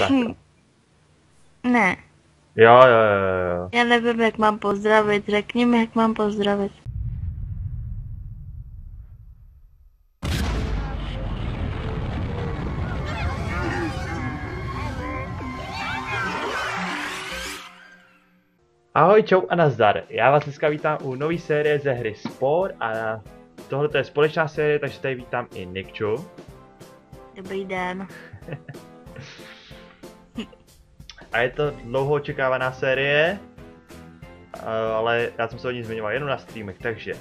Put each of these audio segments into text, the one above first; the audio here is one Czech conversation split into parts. tak. Ne. Jo. Já nevím, jak mám pozdravit. Řekni mi, jak mám pozdravit. Ahoj, čau a nazdar. Já vás dneska vítám u nové série ze hry Spore a tohle je společná série, takže tady vítám i Nikču. Dobrý den. A je to dlouho očekávaná série, ale já jsem se o ní zmiňoval jenom na streamech, takže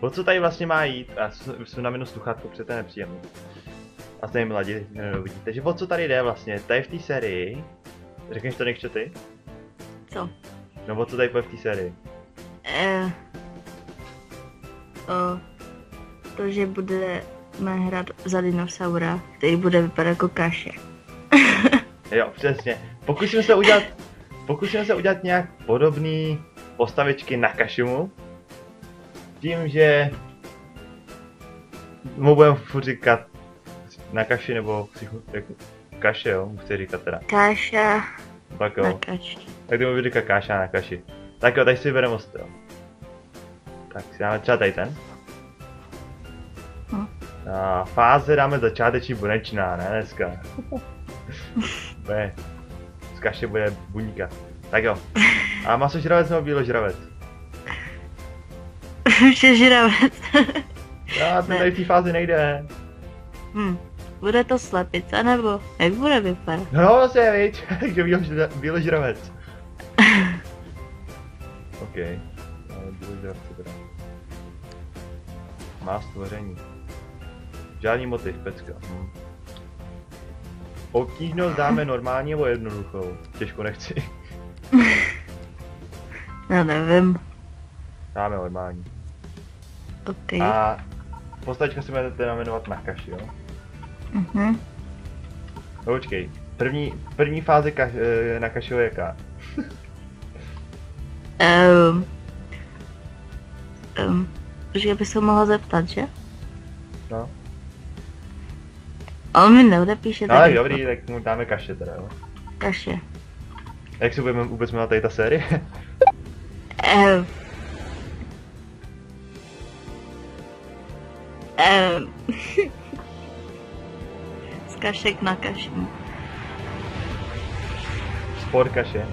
o co tady vlastně má jít, a jsem na minu sluchátko, protože to je nepříjemný. A jste mi mladí, nedovidíte, takže o co tady jde vlastně, tady v té sérii, řekneš to Nikčo ty? Co? No o co tady bude v té sérii? To, že budeme hrát za dinosaura, který bude vypadat jako kaše. Jo, přesně. Pokusíme se udělat nějak podobné postavičky na Kašumu. Tím, že mu budeme furt říkat na kaši, nebo jako kaše, jo, mu chci říkat teda. Káša tak, jo. Na kaši. Tak ty mu budu říkat káša na kaši. Tak jo, tady si vybereme ostro. Tak si dáme třeba tady ten. Hm. A fáze dáme začáteční bunečná, ne dneska. Z kaše bude buňka. Tak jo. A masožravec nebo bíložravec? Žravec. Já to tady v té fázi nejde. Bude to slepice nebo jak bude vypadat? No se víč, takže bíložravec. OK. Bíložravce teda. Má stvoření. Žádný motiv, pecka. Obtížnost dáme normální nebo jednoduchou? Těžko nechci. Já nevím. Dáme normální. Okay. A postavička si budete teda jmenovat na kaši, jo? No, počkej, první fáze na kaši je jaká? Že by se mohla zeptat, že? No. On mi neodepíše tak. Ale dobrý, tak mu dáme kaše teda, jo. Kaše. Jak se budeme vůbec jmenovat tady ta série? Z kašek na kaši. Spor kaše.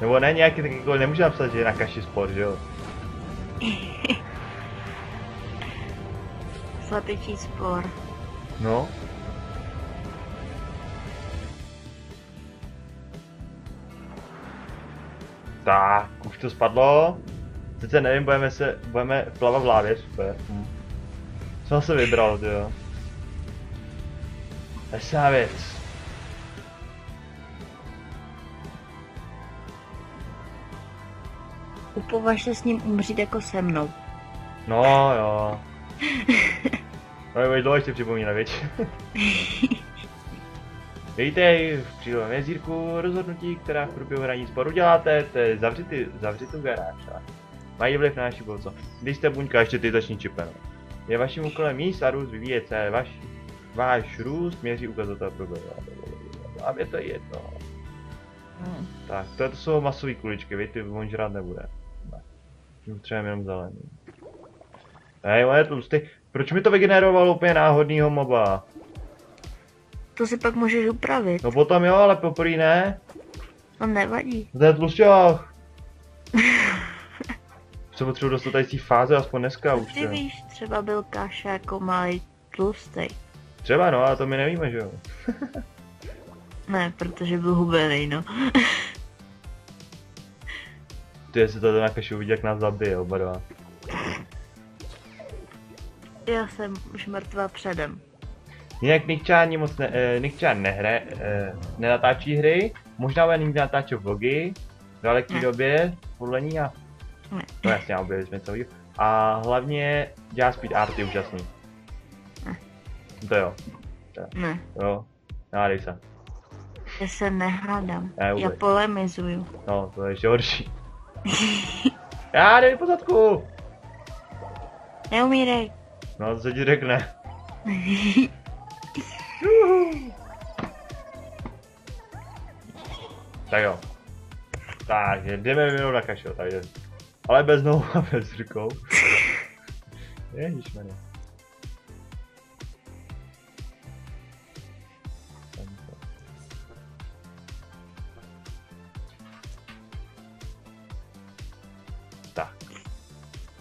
Nebo ne nějaký, tak jako nemůžu napsat, že je na kaši spor, že jo? Slepičí spor. No. Tak, už to spadlo. Sice nevím, budeme plavat v lávě, super. Co jsem vybral, jo. Hezká věc. Upovaž se s ním umřít jako se mnou. No jo. To je dlouho ještě připomíná, věč. Dejte v přílovém jezírku rozhodnutí, která v průběhu hraní sporu děláte, to je zavřitou garáž. Mají vliv na naši bolco. Když jste buňka, ještě ty začni čipem. Je vaším úkolem jíst a růst vyvíjet se, váš růst měří ukazatel průběhu. A mě to je jedno. Tak, to jsou masové kuličky, víte, on žrát nebude. Potřebujeme jenom zelený. Hej, on je tlustý. Proč mi to vygenerovalo úplně náhodnýho moba? To si pak můžeš upravit. No potom jo, ale poprvé ne. To nevadí. To je tlusťák. Se potřebuji dostat tady z té fáze, aspoň dneska už. Ty víš, třeba byl Káša jako malý tlustej. Třeba no, ale to my nevíme, že jo. Ne, protože byl hubený, no. Ty, jestli to na Kaši uvidí, jak nás zabije oba dva. Já jsem už mrtvá předem. Jinak Nikča nenatáčí hry, možná bude nikdy natáčet vlogy v daleké době, podle ní a... Ne. No jasně, já objevili jsme celý. A hlavně dělá speed arty úžasný. Ne. To jo. To. Ne. Jo, nehádej se. Já se nehádám, já polemizuju. No, to je ještě horší. Já jde po zadku! Neumírej. No, co ti řekne. Tak jo. Tak, jdeme minut na kašel, tak jdeme. Ale bez nohu a bez rukou. Ježišmane. Tak.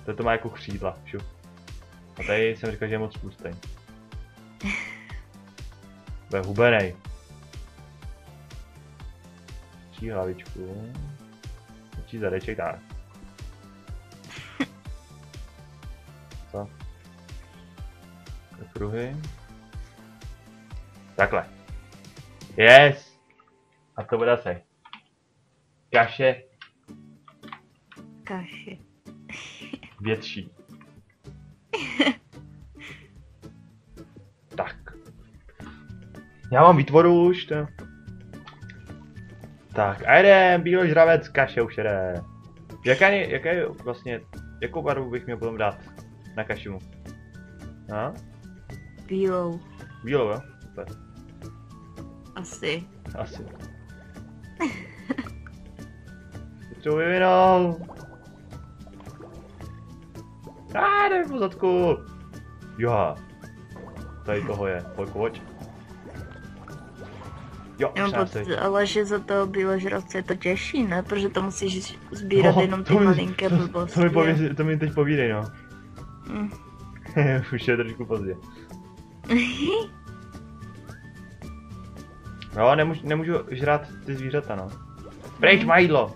Toto má jako křídla, šu. A tady jsem říkal, že je moc pustý. Bude hubenej. Učí hlavičku. Učí zadeček, tak. Co? Kruhy. Takhle. Yes! A to bude se. Kaše. Kaše. Větší. Já mám výtvoru už, to... Tak, a jdem, bílý žravec, kaše už jede. Jaká je vlastně, jakou barvu bych měl potom dát na kašimu? A? Bílou. Bílou, jo? Super. Asi. Asi. Co vyvinul? A jdeme po zadku. Jo. Tady toho je, pojď. Jo, pocit, ale že za toho bíložravce je to těžší, ne? Protože to musíš sbírat jenom ty malinké blbosti. To mi teď povídej, no. Mm. Už je trošku pozdě. No, nemůžu žrát ty zvířata, no. Pryč, má jídlo!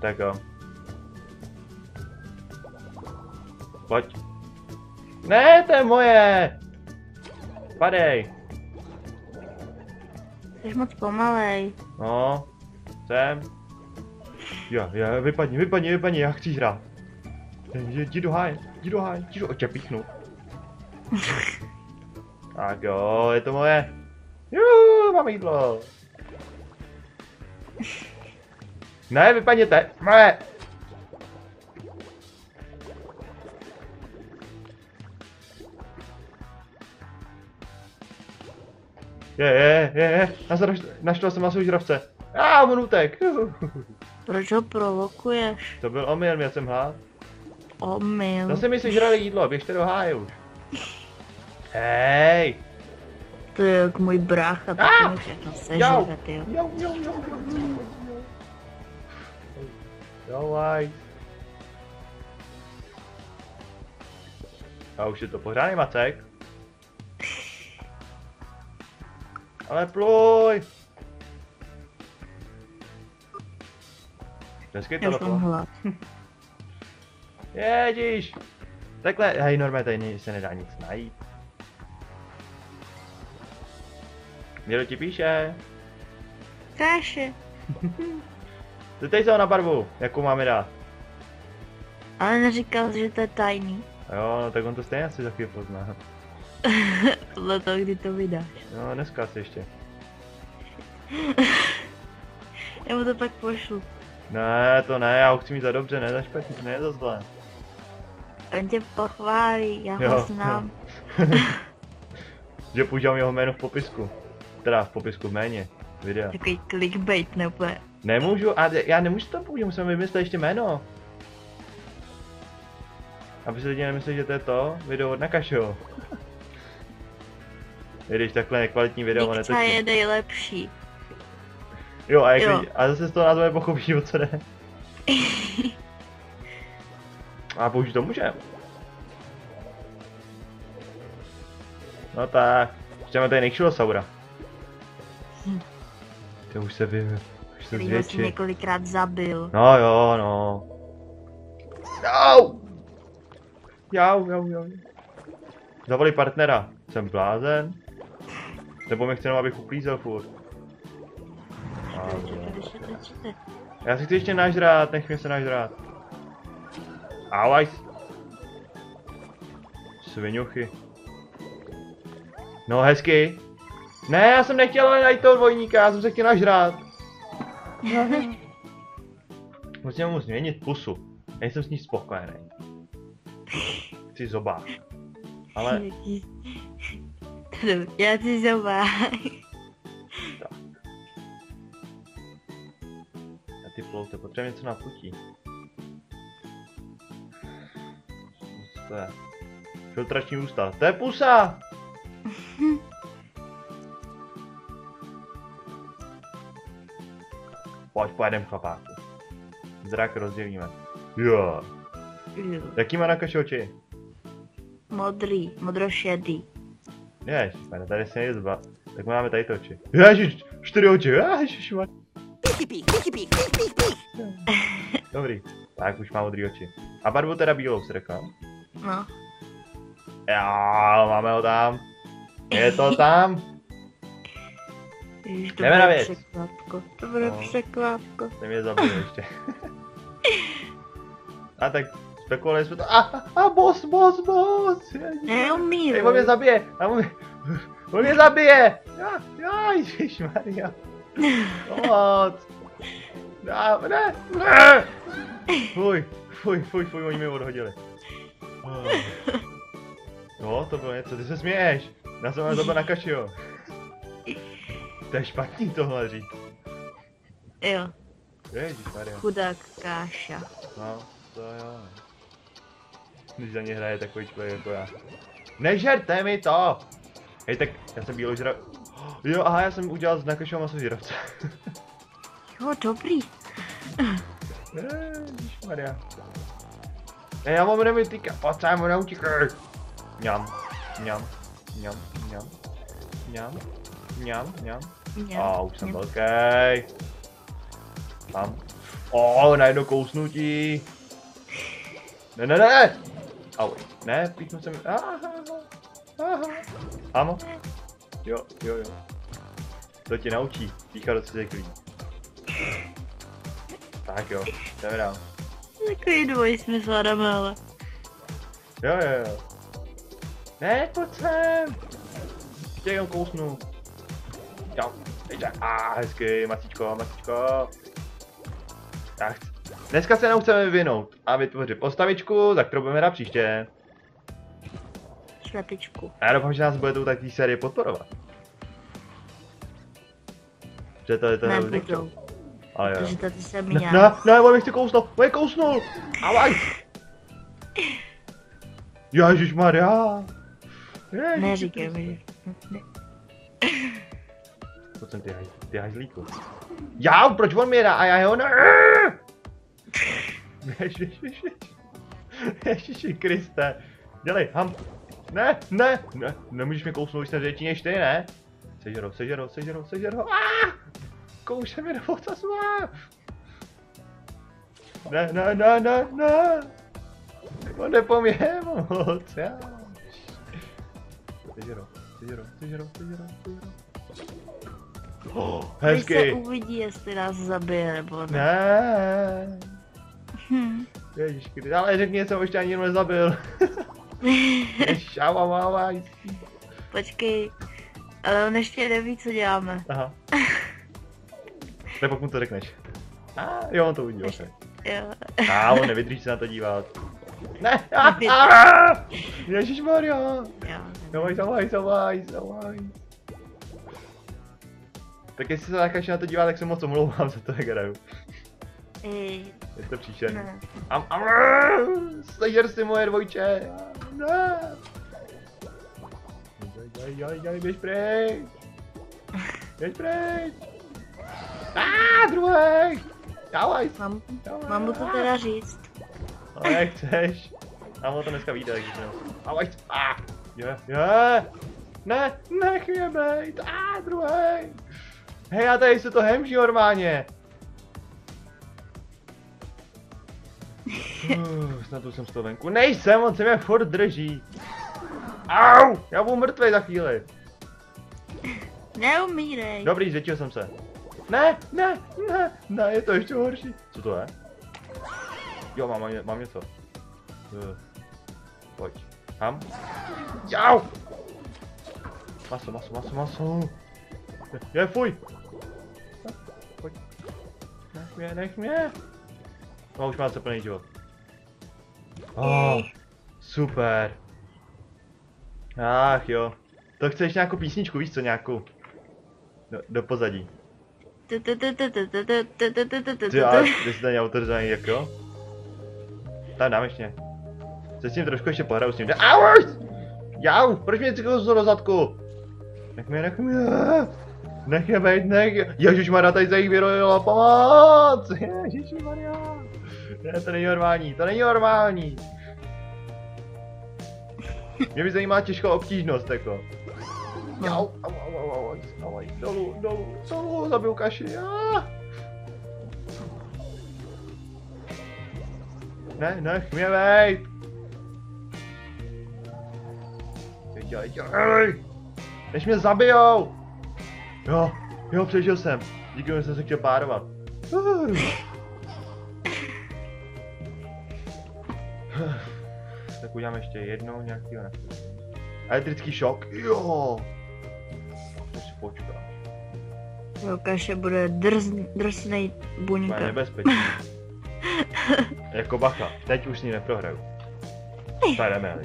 Tak jo. Pojď. Ne, to je moje! Padej! Jsi moc pomalej. No, jsem. Jo, vypadni, já chci hrát. Jdi do háje, jdi do oče píchnu. Tak jo, je to moje. Juuu, mám jídlo. Ne, vypadněte, moje. Je, našel jsem asi žravce. A on utek. Proč ho provokuješ? To byl omyl, měl jsem hlad. Omyl. Zase mi sežrali jídlo, běžte do háje už. Hej. To je jak můj brácha, taky mi všechno sežere, tyjo. Jo, aj. A už je to pořádný macek. Ale pluj! Dneska je to doplo. Jedíš! Takhle, hej, normálně tady se nedá nic najít. Někdo ti píše? Kaše. Zeptej se ho na barvu, jakou máme dát. Ale neříkal, že to je tajný. Jo, no tak on to stejně asi za chvíli pozná. Podle toho, kdy to vydáš. No, dneska asi ještě. Já mu to pak pošlu. Ne, to ne, já ho chci mít za dobře, ne za špatně, ne za zlé. On tě pochválí, já ho znám. Že používám jeho jméno v popisku. Teda v popisku, v méně videa. Takový clickbait nebo... Nemůžu, a já nemůžu to použít, musím vymyslet ještě jméno. Aby se lidi nemysleli, že to je to video od Nakašeho. Když takhle nekvalitní video, netočí. Nikča je nejlepší. Jo, a, jak jo. A zase z toho názvu nepochopí, o co jde. A použít to můžem. No tak, ještě máme tady Nikčilosaura. To už se vyvětšil. Který jsem několikrát zabil. No jo, no. No! Jau. Zavolej partnera. Jsem blázen. Nebo mi chce jenom, abych uklízel furt. Já si chci ještě nažrát, nech mě se nažrát. Alaj. Sviňuchy. No hezky. Ne, já jsem nechtěl najít toho dvojníka, já jsem se chtěl nažrát. Musím mu změnit pusu. Nejsem s ní spokojený. Chci zobák. Ale... Já chci zobák. dovolte, potřebujeme něco na putí. Co to je? Filtrační ústa. To je pusa! Pojď, pojedem, chlapáku. Zrak rozdělíme. Jo. Jaký má na kaši oči? Modrý, modrošedý. Ježišmane, tady si nejde zba. Tak máme tady to oči. Ježiš, 4 oči, ježišmane. Dobrý, tak už mám modrý oči. A barvu teda bílou si řekl. No. Já, máme ho tam. Je to tam. Ježiš, to jdeme na věc. Překlápko. To bude překlápko. Ty mě zabili ještě. A tak spekulovali jsme to. Boss. Neumíru. Ej, on mě zabije. On mě zabije. Já, ježišmarja. Pomoc. Ne. Fuj, oni mě odhodili. Jo, to bylo něco, ty se směješ. Já jsem to byl na kaši, jo. To je špatný tohle říct. Jo. Ježišmarja. Chudák Káša. No, to jo. Když za mě hraje takový člověk jako já. Nežerte mi to! Hej, tak já jsem bílou žrav... Jo, aha, já jsem udělal z nakašeho maso žravce. Jo, dobrý. Ježišmarja. Hej, já mám jenom týka. Pojď sám, ona utíkaj. Mňam. A už jsem velký. Tam. O, na jedno kousnutí. Ne. Au, ne, píknu se mi. Ano. Jo. To tě naučí, píchat do cizích lidí. Tak jo, jdeme dál. Takový dvoj jsme zvládáme, ale. Jo. Ne, pojď sem. Tě jenom kousnu. Čau. Hezky, masíčko. Tak. Dneska se jenom chceme vyvinout a vytvořit postavičku, za kterou budeme hrát příště. Šlepičku. A já doufám, že nás budete u takové série podporovat. Že tady to nebudou. Ale jo. Tady se měl. Ne, on mi chce kousnout, on je kousnul. Avaj. Ježišmarja. Neříkej mi. To jsem ty hajzlíku. Já, proč on mě dá a já ho ne? Ježiši Kriste. Dělej, ham. Ne. Nemůžeš mě kousnout, když jsem větší než ty, ne? Sežerou. Kouše mi do ocasu. Ne. On nepoměje moc, já. Sežerou. Hezky. Když se uvidí, jestli nás zabije nebo ne. Ježišky, ale řekni, jsem ještě ani jenom nezabil. Ježišávavávaj. Počkej, ale on ještě neví, co děláme. Aha. Ne, pokud to řekneš. Jo, on to uvidí vlastně. Jo. On nevydrží se na to dívat. Ne, Ježišmarja. Zavaj. Tak jestli se Nakaši na to dívá, tak se moc omlouvám za to, jak hraju. Je to příšerný. Sežer si moje dvojče! Ne! Běž pryč! Druhej! Mám mu to teda říct. Ale jak chceš. Mám ho to dneska vyjde, takže se nemusím. Nech mě bejt! Druhej! Hej, já tady se to hemží normálně. Snad už jsem z toho venku. Nejsem, on se mě furt drží. Au, já budu mrtvej za chvíli. Neumírej. Dobrý, zvětšil jsem se. Ne, je to ještě horší. Co to je? Jo, mám něco. Pojď. Ham. Jau. Maso. Je, fuj. Pojď. Nech mě. No, už mám se plný život. Super. Ach jo. To chceš nějakou písničku, víš co, nějakou? Do pozadí. Ty ale ty jsi tady autorizovaný jako? Tam dám ještě. Se s tím trošku ještě pohraju s ním. Auj! Jau! Proč mě cykl do zadku? Nech mě. Nech je bejt, nech. Ježišmarja, tady se jich vyrojila, pomoc! Ježišmarja. Ne, to není normální, to není normální. Mě by zajímá těžká obtížnost, jako. Jau, au, dolů, zabil kaši, Ne, nech mě vejt! Dělej! Než mě zabijou! Jo, přežil jsem. Díky, že jsem se chtěl párovat. Tak udělám ještě jednou nějakýho ne. Elektrický šok, jo! To si počkáš. Jo, Kaše bude drsnej buňka. To je nebezpečný. Jako bacha, teď už s ní neprohraju.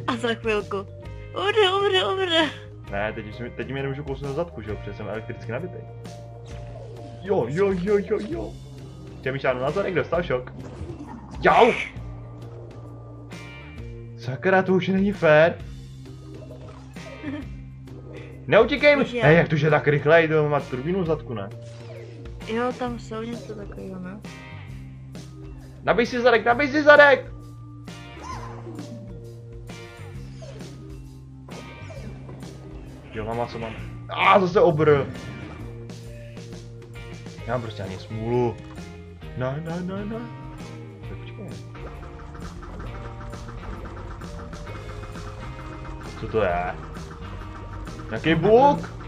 A za chvilku. Umře. Ne, teď mě nemůžu kousnout do zadku, že jo, protože jsem elektricky nabitej. Jo. Chtěl mi šánu na zadek, dostal šok. Jau! Sakra, to už není fér. Neutíkej mi! Hej, jak to je tak rychle, jdu má turbínu v zadku, ne? Jo, tam jsou něco takového, ne? Nabij si zadek! Jo, co mám? Zase obr! Já mám prostě ani smůlu. Ne. Tak počkej. Co to je? Jaký bůk?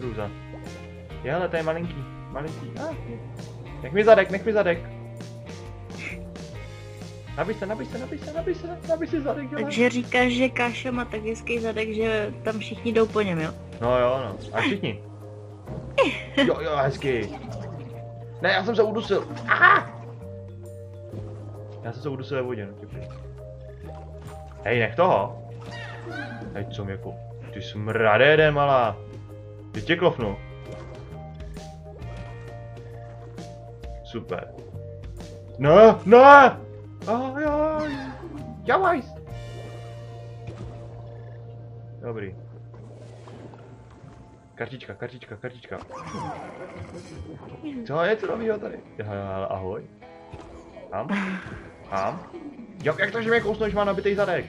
Růza. Jo, ale to je malinký. Nech mi zadek. Nabij si zadek, dělej. Takže říkáš, že Káša má tak hezký zadek, že tam všichni jdou po něm, jo? No. A všichni. Jo, hezký. Ne, já jsem se udusil. Aha! Já jsem se udusil ve vodě, no těpěji. Hej, nech toho. Hej, co mě po... Ty smradé jde, malá. Teď tě klofnu. Super. Ne! Dělaj! Dobrý. Kartička. Co je to novýho tady? Ahoj. Tam. Jo, jak to, že mě kousneš, má nabitej zadek?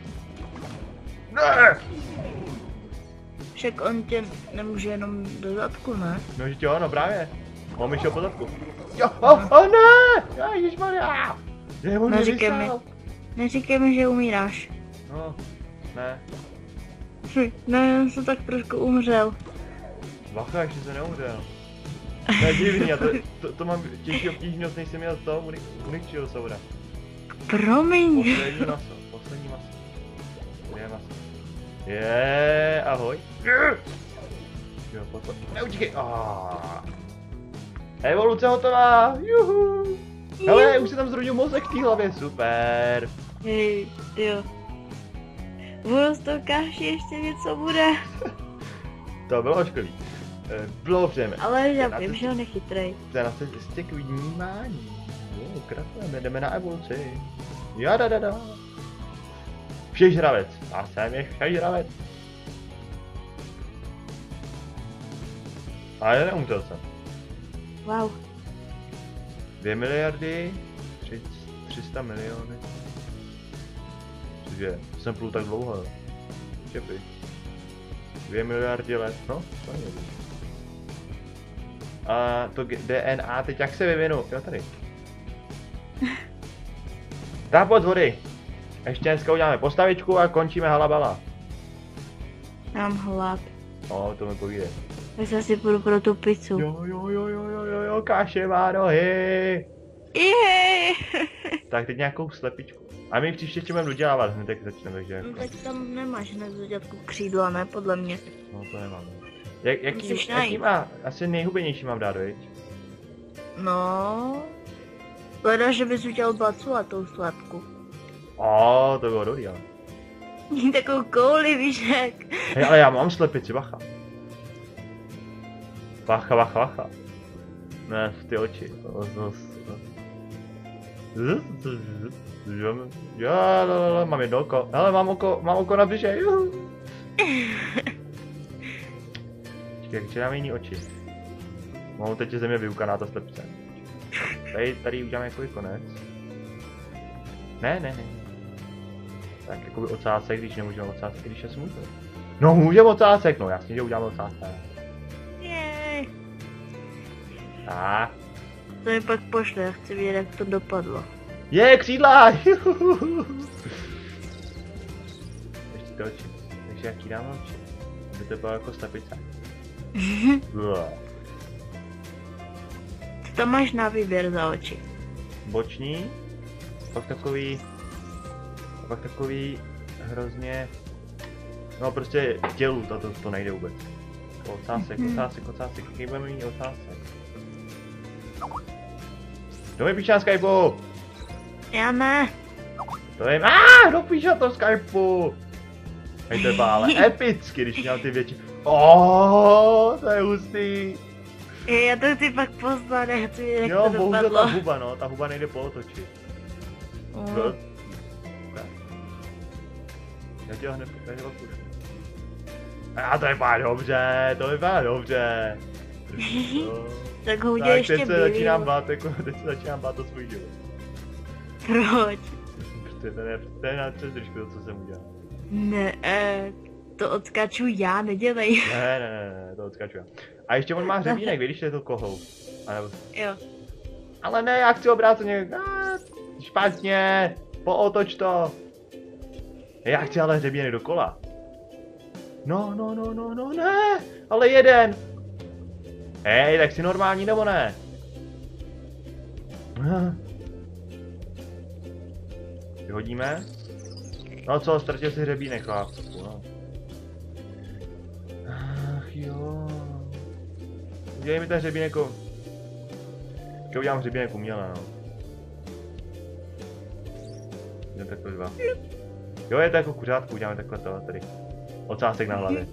Ne! Však on tě nemůže jenom do zadku, ne? No, že tě ano, právě. On mi šel po zadku. Jo, ne! Ježišmarja! Neříkej mi, že umíráš. No, ne. Ne, on se tak trošku umřel. Bacha, ještě se neumřel. To je divný, to mám těžší obtížnost, než jsem měl z toho Nikčího soura. Promiň. Poslední maso. Kde je maso? Ahoj. Jo, neutíkej. Evoluce hotová, juhu. Hele, už se tam zrodil mozek v té hlavě, super. Hej, jo. Budu s tou Káši, ještě něco bude. To bylo ošklivý. Bylo vřeme. Ale já vím, že ho nechytrej. To je na cestě k vnímání. Jo, krásné, jdeme na evoluci. Jadadada. Všežravec. A jsem je všežravec. A já neumřel jsem. Wow. 2 miliardy, 300 miliony. Cože, jsem plul tak dlouho, jo. Čepy. 2 miliardy let, no, to nevím. A to DNA, teď jak se vyvinu? Jo, tady. Tak pod vody. Ještě dneska uděláme postavičku a končíme halabala. Mám hlad. No, to mi povídej. Tak se asi půjdu pro tu pizzu. Jo, Káše má nohy. Tak teď nějakou slepičku. A my příště ještě budeme dodělávat hned, jak začneme, že jako... No tak tam nemáš hned dodělatku křídla, ne? Podle mě. No to nemám. Jaký má? Asi nejhubenější mám dát, viď? No... Hledáš, že bys udělal bacu a tou slepku. To bylo dobrý, ale... Takovou kouli, víš jak? Hej, ale já mám slepici, bacha. Bacha, bacha, bacha. Ne, v ty oči. Já, mám jedno oko. Hele, mám oko na břiše. Čekaj, kde nám jiný oči? Mám teď země vyukaná, ta slepce. Tady uděláme jakoby konec. Ne. Tak jakoby ocásek, když nemůžeme ocásek, když je smutno. No můžeme ocásek, no jasně, že uděláme ocásek. Jej. Tak. To mi pak pošle, chci vědět, jak to dopadlo. Je, křídla! Ještě to oči. Takže jaký dáme oči? Aby to bylo jako slepice. Co máš na výběr za oči? Boční, pak takový hrozně, no prostě tělu, to nejde vůbec. Ocásek, jaký budeme mít ocásek? Kdo mi píše na Skypeu? Já ne. To je, kdo píše to Skypeu? Hej, to je ale epicky, když měl ty větší. Ooooooh, to je hustý. Já to chci pak poznat, nechci vědět, jak to dopadlo. Jo, bohužel ta huba, no, ta huba nejde pootočit. Já ti ho hned odpuším. A to vypadá dobře, Tak ho udělej ještě bílý. Teď se začínám bát o svůj život. Proč? Protože to je na přes držku to, co jsem udělal. Ne, to odskáču já, nedělej. Ne, to odskáču já. A ještě on má hřebínek, vidíš, je to kohou. Anebo... Jo. Ale ne, já chci obráceně. Špatně, pootoč to. Já chci ale hřebínek dokola. No, ne, ale jeden. Hej, tak jsi normální nebo ne? Vyhodíme? No co, ztratil si hřebínek, chlapku, no. Ach jo. Udělej mi ten hřebínek. Já udělám hřebínek uměle, no. Jdeme takhle dva. Jo, je to jako kuřátku, uděláme takhle to, tady. Ocásek na hlavě.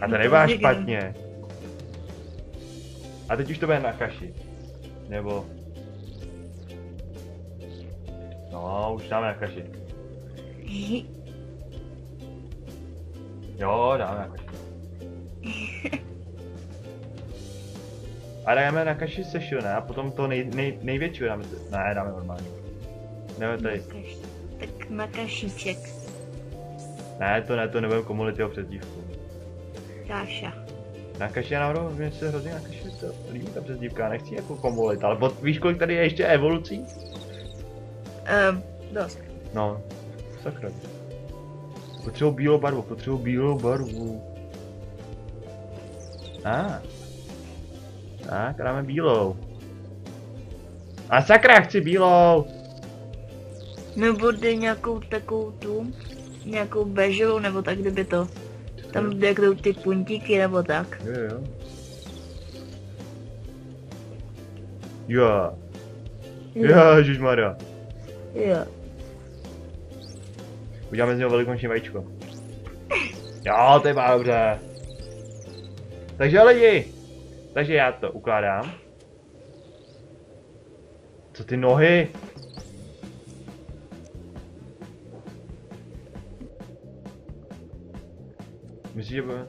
A to nebyla špatně. A teď už to bude na kaši. Nebo... No, už dáme na kaši. Jo, dáme na kaši. A dáme na kaši sešil, ne? A potom to největšího dáme. Ne, dáme normálně. Nebo tady. Tak na kašiček. Ne, to nebudeme komulit jeho přezdívku. Káša. Na kaši já navrhu, mě se hrozně na kaši to líbí ta přezdívka, nechci jako komulit, ale víš, kolik tady je ještě evolucí? Dost. No, sakra. Potřebuji bílou barvu, Tak, dáme bílou. A sakra, chci bílou! Nebo dej nějakou takovou tu, nějakou bežovou, nebo tak, kdyby to. Tam jde jdou ty puntíky, nebo tak. Jo. Jo, ježišmarja. Jo. Uděláme z něho velikonoční vajíčko. Jo, to je pár dobře. Takže lidi, takže já to ukládám. Co ty nohy? Myslíš, že bude...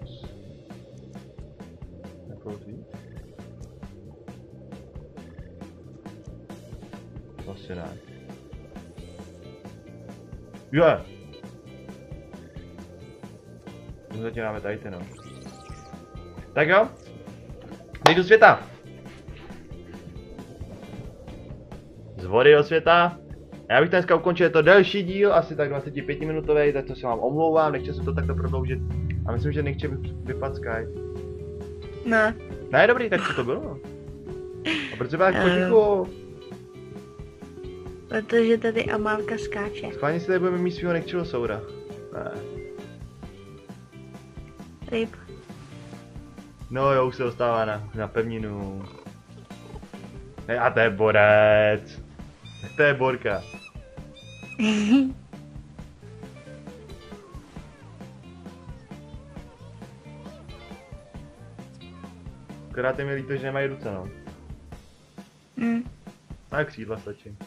Nepoutí? Vlastně ne. Je! Zatím dáme tady ten, no. Tak jo. Dej do světa. Z vody do světa. Já bych dneska ukončil, je to delší díl, asi tak 25-minutový, tak to se vám omlouvám, nechtěl jsem to takto prodloužit. A myslím, že Nikča vypadl Skype. Ne. Ne, dobrý, tak co to bylo? A proč se byla potichu? Protože tady Amálka skáče. Schválně si tady budeme mít svýho Nikčeho souda. Ne. Ryb. No jo, už se dostává na pevninu. Hej, a to je borec. To je borka. Akorát je mi líto, že nemají ruce, no. A křídla stačí.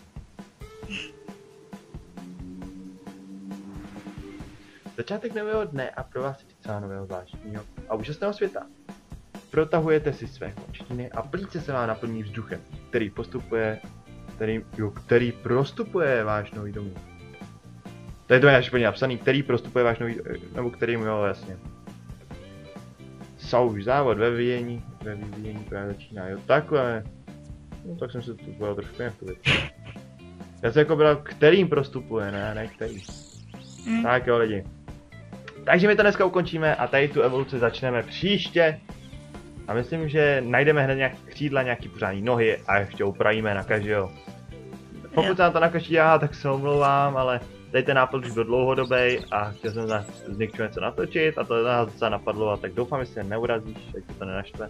Začátek nového dne a pro vás celá nového zvláštního a úžasného světa. Protahujete si své končtiny a plíce se vám naplní vzduchem, který prostupuje váš nový domů. Tady to je až plně napsaný, který prostupuje váš nový, nebo který mu jo, jasně. Sauž závod ve vyvíjení právě začíná, jo, takhle. No tak jsem se tu byl trošku nějaký. Já jsem jako byl, kterým prostupuje, ne který. Tak jo lidi. Takže my to dneska ukončíme a tady tu evoluci začneme příště. A myslím, že najdeme hned nějaký křídla, nějaký pořádný nohy a ještě upravíme na každého. Pokud se nám to nakaží já, tak se omlouvám, ale tady ten nápad už byl dlouhodobý a chtěl jsem z Nikču něco natočit a to nás docela napadlo, a tak doufám, že se neurazíš, ať se to nenaštve.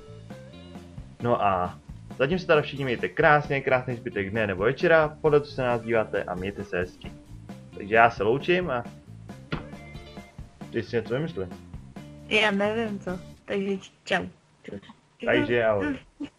No a zatím se tady všichni mějte krásně, krásný zbytek dne nebo večera, podle co se nás díváte a mějte se hezky. Takže já se loučím a... Ty jsi něco vymyslel? Já nevím co, takže čau. Takže ahoj.